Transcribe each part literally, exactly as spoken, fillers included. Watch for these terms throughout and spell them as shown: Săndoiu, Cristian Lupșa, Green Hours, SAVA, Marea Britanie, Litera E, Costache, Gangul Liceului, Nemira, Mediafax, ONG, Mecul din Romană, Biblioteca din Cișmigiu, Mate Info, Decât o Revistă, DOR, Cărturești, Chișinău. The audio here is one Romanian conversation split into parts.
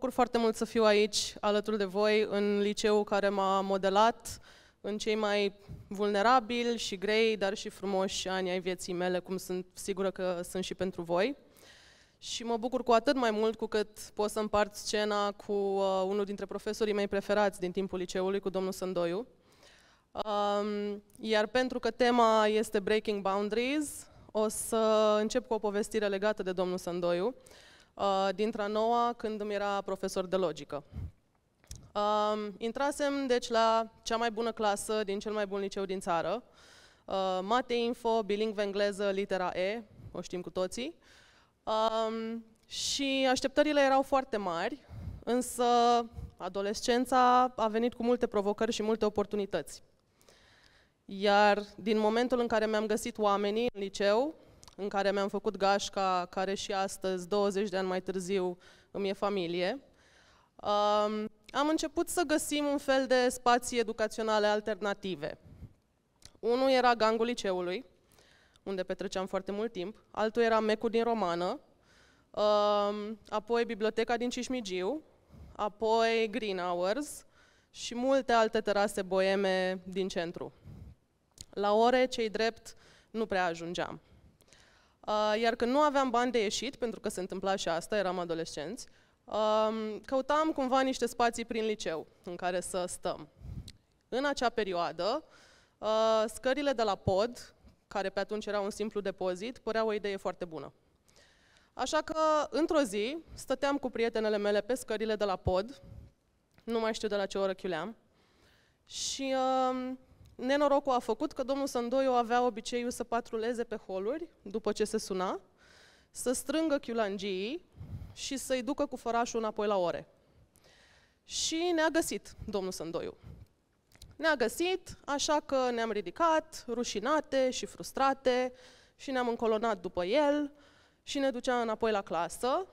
bucur foarte mult să fiu aici, alături de voi, în liceul care m-a modelat în cei mai vulnerabili și grei, dar și frumoși ani ai vieții mele, cum sunt sigură că sunt și pentru voi. Și mă bucur cu atât mai mult cu cât pot să împart scena cu uh, unul dintre profesorii mei preferați din timpul liceului, cu domnul Săndoiu. Um, iar pentru că tema este Breaking Boundaries, o să încep cu o povestire legată de domnul Săndoiu, uh, dintre a noua, când îmi era profesor de logică. Um, intrasem, deci, la cea mai bună clasă din cel mai bun liceu din țară, uh, Mate Info, bilingvă engleză, litera E, o știm cu toții. Um, și așteptările erau foarte mari, însă adolescența a venit cu multe provocări și multe oportunități. Iar din momentul în care mi-am găsit oamenii în liceu, în care mi-am făcut gașca, care și astăzi, douăzeci de ani mai târziu, îmi e familie, um, am început să găsim un fel de spații educaționale alternative. Unul era Gangul Liceului, unde petreceam foarte mult timp, altul era Mecul din Romană, apoi Biblioteca din Cișmigiu, apoi Green Hours și multe alte terase boeme din centru. La ore, cei drept, nu prea ajungeam. Iar când nu aveam bani de ieșit, pentru că se întâmpla și asta, eram adolescenți, căutam cumva niște spații prin liceu în care să stăm. În acea perioadă, scările de la pod, care pe atunci era un simplu depozit, părea o idee foarte bună. Așa că, într-o zi, stăteam cu prietenele mele pe scările de la pod, nu mai știu de la ce oră chiuleam, și uh, nenorocul a făcut că domnul Săndoiu avea obiceiul să patruleze pe holuri, după ce se suna, să strângă chiulangii și să-i ducă cu fărașul înapoi la ore. Și ne-a găsit domnul Săndoiu. Ne-a găsit, așa că ne-am ridicat, rușinate și frustrate, și ne-am încolonat după el și ne ducea înapoi la clasă,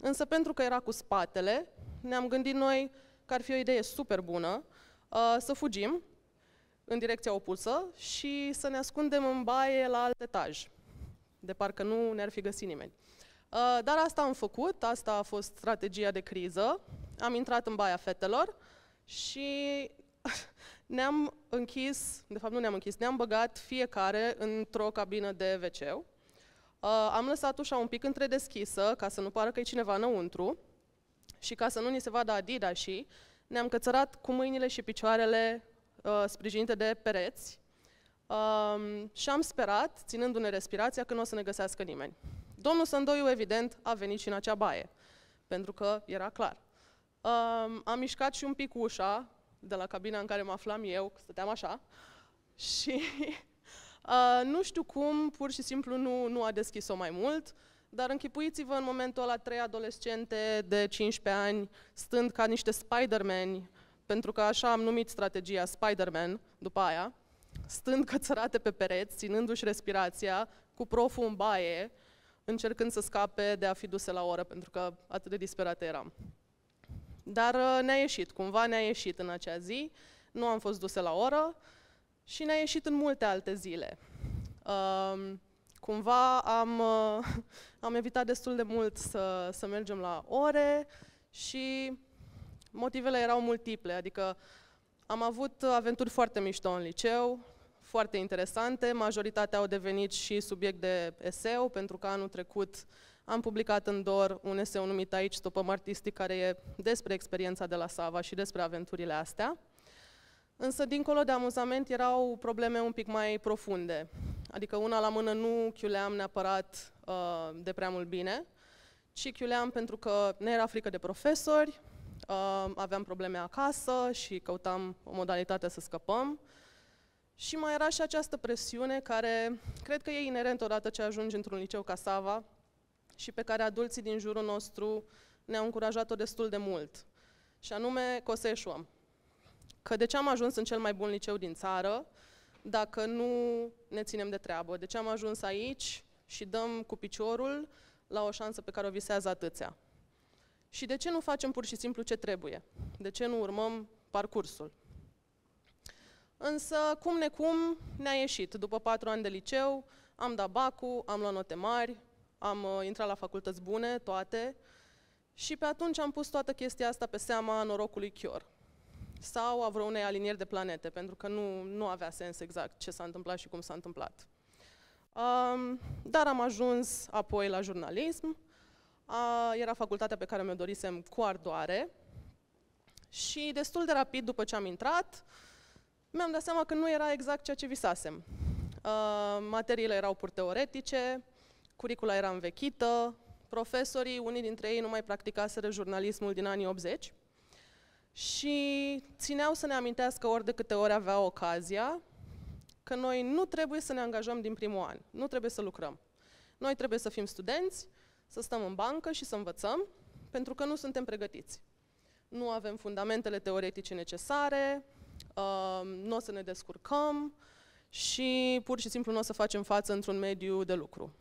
însă pentru că era cu spatele, ne-am gândit noi că ar fi o idee super bună uh, să fugim în direcția opusă și să ne ascundem în baie la alt etaj, de parcă nu ne-ar fi găsit nimeni. Uh, dar asta am făcut, asta a fost strategia de criză, am intrat în baia fetelor și... Ne-am închis, de fapt nu ne-am închis, ne-am băgat fiecare într-o cabină de ve ce. Uh, am lăsat ușa un pic întredeschisă, ca să nu pară că e cineva înăuntru, și ca să nu ni se vadă adidașii, ne-am cățărat cu mâinile și picioarele uh, sprijinite de pereți uh, și am sperat, ținându-ne respirația, că nu o să ne găsească nimeni. Domnul Săndoiu, evident, a venit și în acea baie, pentru că era clar. Uh, am mișcat și un pic ușa de la cabina în care mă aflam eu, stăteam așa, și uh, nu știu cum, pur și simplu nu, nu a deschis-o mai mult, dar închipuiți-vă în momentul ăla trei adolescente de cincisprezece ani, stând ca niște Spider-Man, pentru că așa am numit strategia, Spider-Man, după aia, stând cățărate pe pereți, ținându-și respirația, cu proful în baie, încercând să scape de a fi duse la oră, pentru că atât de disperate eram. Dar ne-a ieșit, cumva ne-a ieșit în acea zi, nu am fost duse la oră și ne-a ieșit în multe alte zile. Um, cumva am, am evitat destul de mult să, să mergem la ore și motivele erau multiple, adică am avut aventuri foarte mișto în liceu, foarte interesante, majoritatea au devenit și subiect de eseu, pentru că anul trecut am publicat în D O R un eseu numit Aici stopăm artistic, care e despre experiența de la SAVA și despre aventurile astea. Însă, dincolo de amuzament, erau probleme un pic mai profunde. Adică, una la mână, nu chiuleam neapărat uh, de prea mult bine, ci chiuleam pentru că ne era frică de profesori, uh, aveam probleme acasă și căutam o modalitate să scăpăm. Și mai era și această presiune care, cred că e inerent odată ce ajungi într-un liceu ca SAVA, și pe care adulții din jurul nostru ne-au încurajat-o destul de mult. Și anume că o să eșuăm. Că de ce am ajuns în cel mai bun liceu din țară dacă nu ne ținem de treabă? De ce am ajuns aici și dăm cu piciorul la o șansă pe care o visează atâția? Și de ce nu facem pur și simplu ce trebuie? De ce nu urmăm parcursul? Însă, cum necum, ne-a ieșit. După patru ani de liceu, am dat bacul, am luat note mari, am intrat la facultăți bune, toate, Și pe atunci am pus toată chestia asta pe seama norocului Chior. Sau a vreo unei alinieri de planete, pentru că nu, nu avea sens exact ce s-a întâmplat și cum s-a întâmplat. Um, dar am ajuns apoi la jurnalism. A, era facultatea pe care mi-o dorisem cu ardoare. Și destul de rapid după ce am intrat, mi-am dat seama că nu era exact ceea ce visasem. Uh, materiile erau pur teoretice, curicula era învechită, profesorii, unii dintre ei nu mai practicaseră jurnalismul din anii optzeci și țineau să ne amintească ori de câte ori avea ocazia că noi nu trebuie să ne angajăm din primul an, nu trebuie să lucrăm. Noi trebuie să fim studenți, să stăm în bancă și să învățăm, pentru că nu suntem pregătiți. Nu avem fundamentele teoretice necesare, uh, nu o să ne descurcăm și pur și simplu nu o să facem față într-un mediu de lucru.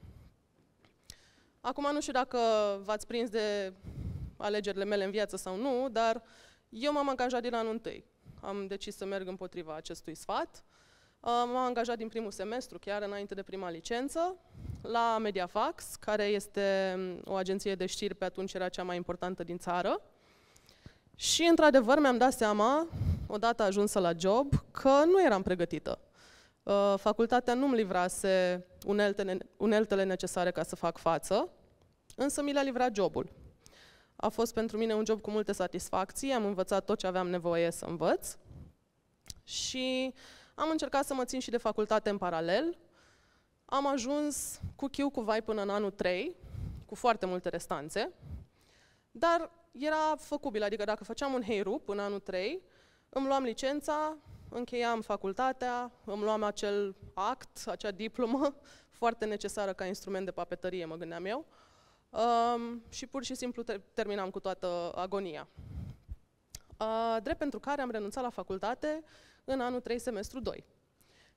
Acum nu știu dacă v-ați prins de alegerile mele în viață sau nu, dar eu m-am angajat din anul întâi. Am decis să merg împotriva acestui sfat. Uh, m-am angajat din primul semestru, chiar înainte de prima licență, la Mediafax, care este o agenție de știri, pe atunci era cea mai importantă din țară. Și, într-adevăr, mi-am dat seama, odată ajunsă la job, că nu eram pregătită. Uh, facultatea nu-mi livrase uneltele, uneltele necesare ca să fac față, însă mi le-a livrat jobul. A fost pentru mine un job cu multe satisfacții, am învățat tot ce aveam nevoie să învăț și am încercat să mă țin și de facultate în paralel. Am ajuns cu chiu cu vai până în anul trei, cu foarte multe restanțe, dar era făcubil, adică dacă făceam un heirup în anul trei, îmi luam licența, încheiam facultatea, îmi luam acel act, acea diplomă, foarte necesară ca instrument de papetărie, mă gândeam eu, um, și pur și simplu te terminam cu toată agonia. Uh, drept pentru care am renunțat la facultate în anul trei, semestru doi,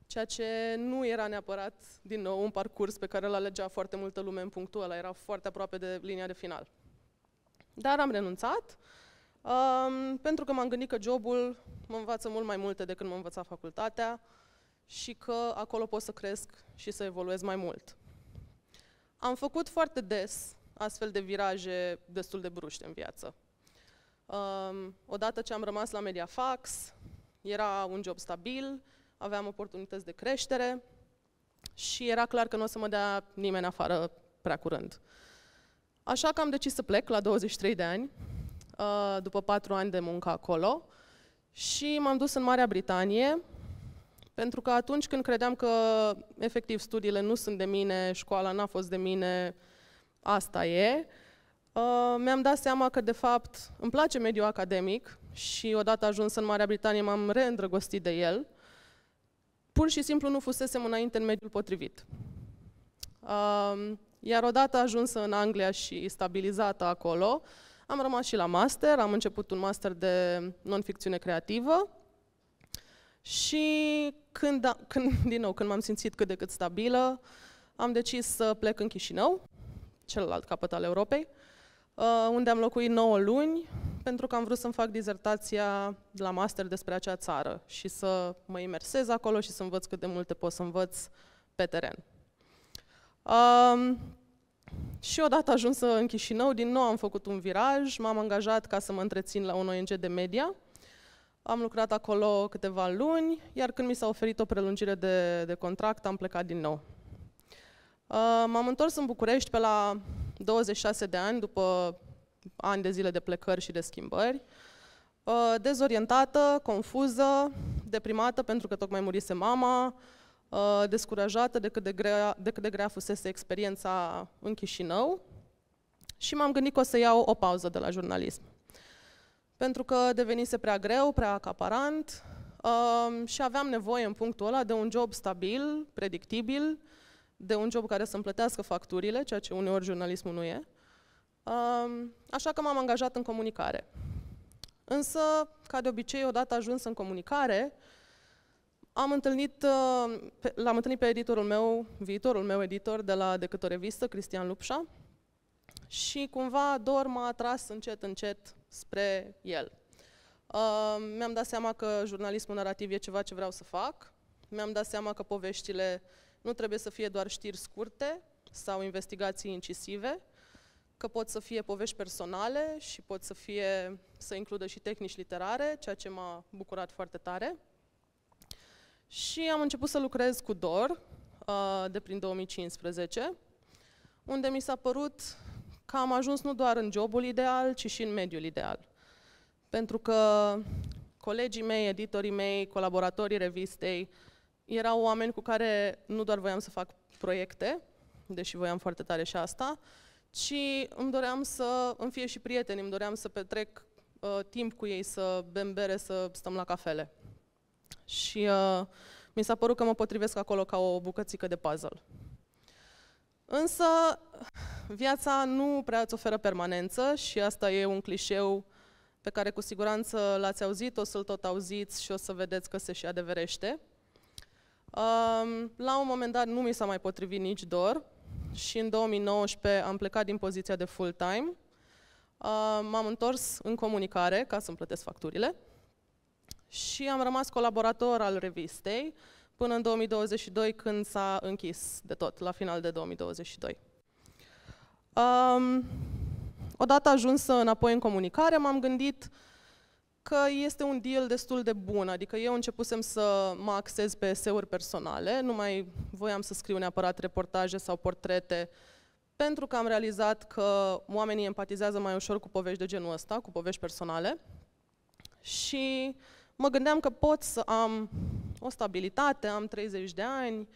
ceea ce nu era neapărat, din nou, un parcurs pe care îl alegea foarte multă lume în punctul ăla, era foarte aproape de linia de final. Dar am renunțat, um, pentru că m-am gândit că jobul mă învață mult mai multe decât mă învăța facultatea și că acolo pot să cresc și să evoluez mai mult. Am făcut foarte des astfel de viraje destul de bruște în viață. Um, odată ce am rămas la Mediafax, era un job stabil, aveam oportunități de creștere și era clar că nu o să mă dea nimeni afară prea curând. Așa că am decis să plec la douăzeci și trei de ani, după patru ani de muncă acolo, și m-am dus în Marea Britanie, pentru că atunci când credeam că efectiv studiile nu sunt de mine, școala n-a fost de mine, asta e, mi-am dat seama că de fapt îmi place mediul academic și odată ajuns în Marea Britanie m-am reîndrăgostit de el, pur și simplu nu fusesem înainte în mediul potrivit. Iar odată ajunsă în Anglia și stabilizată acolo, am rămas și la master, am început un master de non-ficțiune creativă și când, a, când, din nou, când m-am simțit cât de cât stabilă, am decis să plec în Chișinău, celălalt capăt al Europei, unde am locuit nouă luni, pentru că am vrut să-mi fac dizertația la master despre acea țară și să mă imersez acolo și să învăț cât de multe pot să învăț pe teren. Um, și odată ajunsă în Chișinău, din nou am făcut un viraj, m-am angajat ca să mă întrețin la un O N G de media. Am lucrat acolo câteva luni, iar când mi s-a oferit o prelungire de, de contract, am plecat din nou. Uh, m-am întors în București pe la douăzeci și șase de ani, după ani de zile de plecări și de schimbări. Uh, dezorientată, confuză, deprimată pentru că tocmai murise mama, descurajată de cât de grea, de cât de grea fusese experiența în Chișinău și m-am gândit că o să iau o pauză de la jurnalism. Pentru că devenise prea greu, prea acaparant um, și aveam nevoie în punctul ăla de un job stabil, predictibil, de un job care să-mi plătească facturile, ceea ce uneori jurnalismul nu e. Um, așa că m-am angajat în comunicare. Însă, ca de obicei, odată ajuns în comunicare, Am întâlnit, l-am întâlnit pe editorul meu, viitorul meu editor de la Decât o Revistă, Cristian Lupșa, și cumva D O R m-a atras încet, încet spre el. Uh, mi-am dat seama că jurnalismul narrativ e ceva ce vreau să fac, mi-am dat seama că poveștile nu trebuie să fie doar știri scurte sau investigații incisive, că pot să fie povești personale și pot să fie, să includă și tehnici literare, ceea ce m-a bucurat foarte tare. Și am început să lucrez cu D O R de prin două mii cincisprezece, unde mi s-a părut că am ajuns nu doar în jobul ideal, ci și în mediul ideal. Pentru că colegii mei, editorii mei, colaboratorii revistei erau oameni cu care nu doar voiam să fac proiecte, deși voiam foarte tare și asta, ci îmi doream să îmi fie și prieteni, îmi doream să petrec uh, timp cu ei, să bem bere, să stăm la cafele. Și uh, mi s-a părut că mă potrivesc acolo ca o bucățică de puzzle. Însă viața nu prea îți oferă permanență și asta e un clișeu pe care cu siguranță l-ați auzit, o să-l tot auziți și o să vedeți că se și adeverește. Uh, la un moment dat nu mi s-a mai potrivit nici D O R și în două mii nouăsprezece am plecat din poziția de full-time. Uh, m-am întors în comunicare ca să-mi plătesc facturile și am rămas colaborator al revistei până în două mii douăzeci și doi, când s-a închis de tot, la final de două mii douăzeci și doi. Um, odată ajunsă înapoi în comunicare, m-am gândit că este un deal destul de bun, adică eu începusem să mă axez pe eseuri personale, nu mai voiam să scriu neapărat reportaje sau portrete, pentru că am realizat că oamenii empatizează mai ușor cu povești de genul ăsta, cu povești personale, și mă gândeam că pot să am o stabilitate, am treizeci de ani,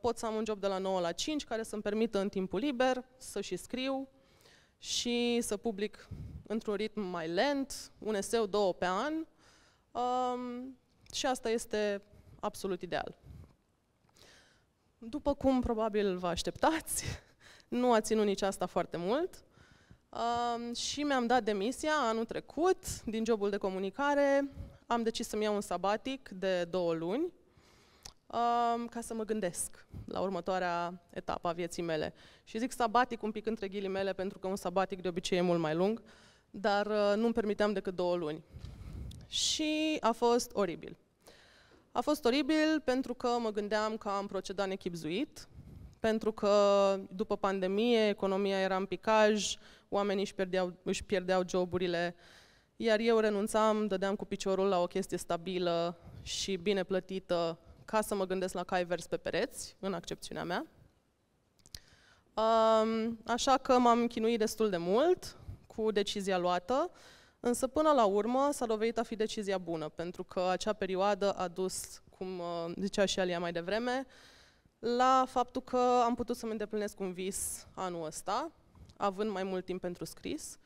pot să am un job de la nouă la cinci care să-mi permită în timpul liber să și scriu și să public într-un ritm mai lent, un eseu, două pe an, și asta este absolut ideal. După cum probabil vă așteptați, nu a ținut nici asta foarte mult. Uh, și mi-am dat demisia anul trecut din jobul de comunicare, am decis să-mi iau un sabatic de două luni uh, ca să mă gândesc la următoarea etapă a vieții mele. Și zic sabatic un pic între ghilimele, pentru că un sabatic de obicei e mult mai lung, dar uh, nu-mi permiteam decât două luni. Și a fost oribil. A fost oribil pentru că mă gândeam că am procedat nechipzuit, pentru că după pandemie economia era în picaj, oamenii își pierdeau, își pierdeau joburile, iar eu renunțam, dădeam cu piciorul la o chestie stabilă și bine plătită ca să mă gândesc la cai vers pe pereți, în accepțiunea mea. Așa că m-am chinuit destul de mult cu decizia luată, însă până la urmă s-a dovedit a fi decizia bună, pentru că acea perioadă a dus, cum zicea și Alia mai devreme, la faptul că am putut să-mi îndeplinesc un vis anul ăsta, având mai mult timp pentru scris.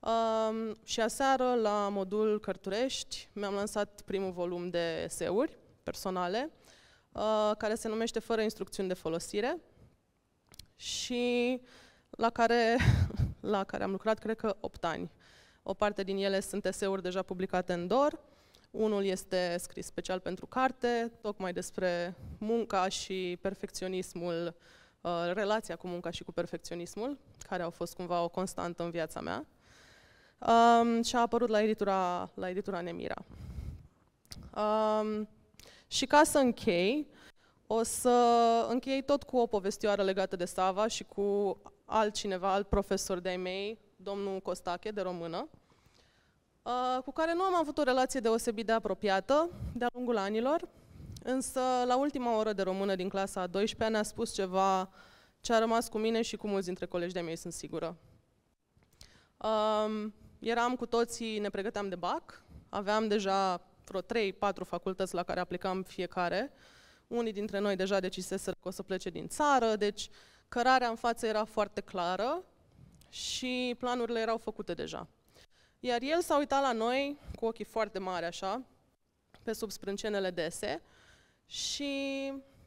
Um, și aseară, la modul Cărturești, mi-am lansat primul volum de eseuri personale, uh, care se numește Fără instrucțiuni de folosire și la care, la care am lucrat, cred că, opt ani. O parte din ele sunt eseuri deja publicate în D O R, unul este scris special pentru carte, tocmai despre munca și perfecționismul, uh, relația cu munca și cu perfecționismul, care au fost cumva o constantă în viața mea, um, și a apărut la editura, la editura Nemira. Um, și ca să închei, o să închei tot cu o povestioară legată de SAVA și cu altcineva, alt profesor de-ai mei, domnul Costache, de română, cu care nu am avut o relație deosebit de apropiată de-a lungul anilor, însă la ultima oră de română din clasa a douăsprezecea ne-a spus ceva ce a rămas cu mine și cu mulți dintre colegi de-ai mei, sunt sigură. Um, eram cu toții, ne pregăteam de bac, aveam deja vreo trei, patru facultăți la care aplicam fiecare, unii dintre noi deja deciseseră că o să plece din țară, deci cărarea în față era foarte clară și planurile erau făcute deja. Iar el s-a uitat la noi, cu ochii foarte mari așa, pe sub sprâncenele dese, și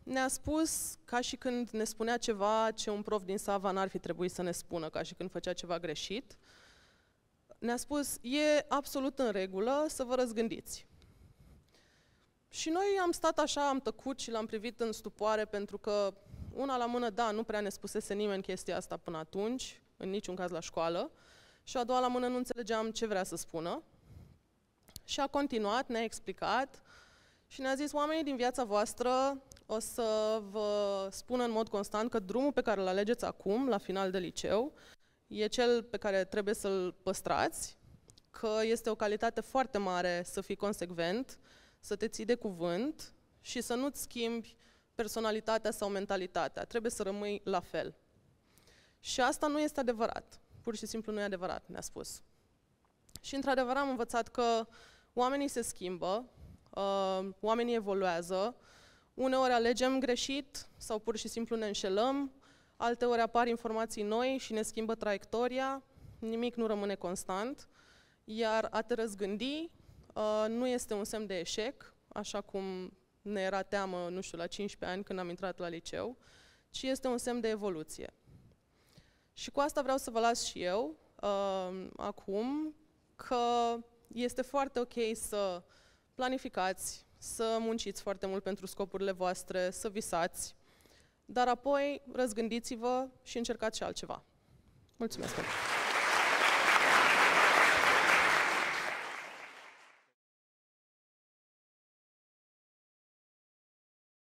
ne-a spus, ca și când ne spunea ceva ce un prof din SAVA n-ar fi trebuit să ne spună, ca și când făcea ceva greșit, ne-a spus, e absolut în regulă să vă răzgândiți. Și noi am stat așa, am tăcut și l-am privit în stupoare, pentru că, una la mână, da, nu prea ne spusese nimeni chestia asta până atunci, în niciun caz la școală, și a doua la mână nu înțelegeam ce vrea să spună. Și a continuat, ne-a explicat și ne-a zis, oamenii din viața voastră o să vă spună în mod constant că drumul pe care îl alegeți acum, la final de liceu, e cel pe care trebuie să-l păstrați, că este o calitate foarte mare să fii consecvent, să te ții de cuvânt și să nu-ți schimbi personalitatea sau mentalitatea. Trebuie să rămâi la fel. Și asta nu este adevărat. Pur și simplu nu e adevărat, ne-a spus. Și într-adevăr am învățat că oamenii se schimbă, uh, oamenii evoluează, uneori alegem greșit sau pur și simplu ne înșelăm, alteori apar informații noi și ne schimbă traiectoria, nimic nu rămâne constant, iar a te răzgândi uh, nu este un semn de eșec, așa cum ne era teamă, nu știu, la cincisprezece ani când am intrat la liceu, ci este un semn de evoluție. Și cu asta vreau să vă las și eu uh, acum, că este foarte ok să planificați, să munciți foarte mult pentru scopurile voastre, să visați, dar apoi răzgândiți-vă și încercați și altceva. Mulțumesc!